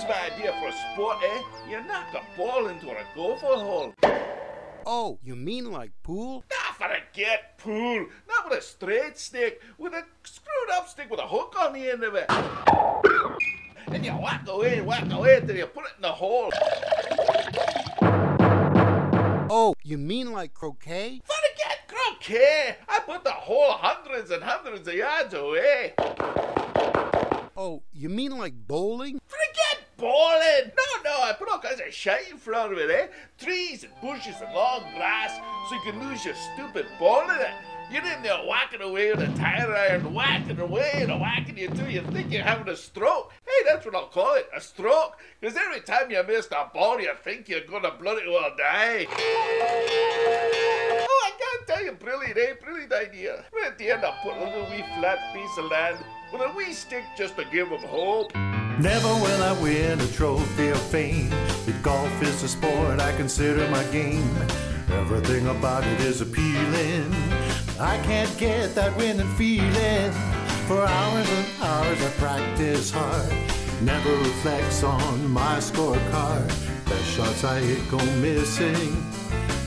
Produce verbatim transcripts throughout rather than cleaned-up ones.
Here's my idea for a sport, eh? You knock a ball into a gopher hole. Oh, you mean like pool? Nah, forget pool. Not with a straight stick. With a screwed up stick with a hook on the end of it. And you whack away, whack away until you put it in the hole. Oh, you mean like croquet? Forget croquet. I put the hole hundreds and hundreds of yards away. Oh, you mean like bowling? Forget bowling! No, no, I put all kinds of shit in front of it, eh? Trees and bushes and long grass, so you can lose your stupid bowling. You're in there whacking away with a tire iron, whacking away and whacking you till you think you're having a stroke. Hey, that's what I'll call it, a stroke. Because every time you miss a ball, you think you're gonna bloody well die. Oh, I can't tell you, brilliant, eh? Brilliant idea. But at the end, I'll put a little wee flat piece of land with a wee stick just to give them hope. Never will I win a trophy of fame, but golf is a sport I consider my game. Everything about it is appealing. I can't get that winning feeling. For hours and hours I practice hard. Never reflects on my scorecard. Best shots I hit go missing.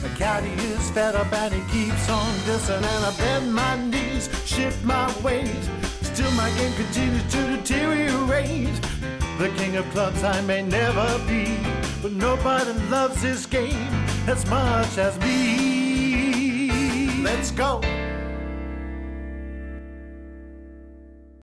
The caddy is fed up and he keeps on dissing. And I bend my knees, shift my weight. Still my game continues to deteriorate. The king of clubs I may never be, but nobody loves this game as much as me. Let's go!